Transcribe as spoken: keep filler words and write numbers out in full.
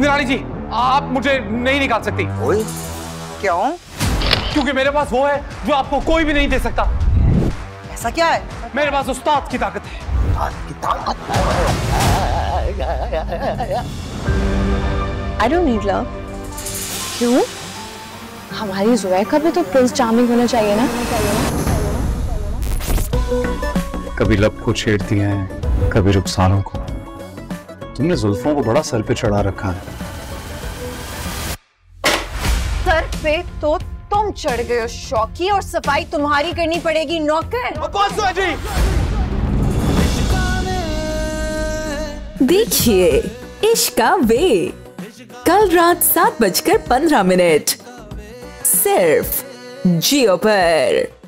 निराली जी, आप मुझे नहीं निकाल सकती। ओए, क्यों? क्योंकि मेरे पास वो है जो आपको कोई भी नहीं दे सकता। ऐसा क्या है? मेरे पास उस्ताद की ताकत है। उस्ताद की ताकत? I don't need love। क्यों? हमारी जोया का भी तो प्रिंस चार्मिंग होना चाहिए ना। कभी लब को छेड़ती हैं, कभी रुखसानों को। तुमने जुल्फों को बड़ा सर पे चढ़ा रखा है। सर पे तो तुम चढ़ गए हो शौकी, और सफाई तुम्हारी करनी पड़ेगी नौकर। देखिए इश्क का वे, कल रात सात बजकर पंद्रह मिनट सिर्फ जियो पर।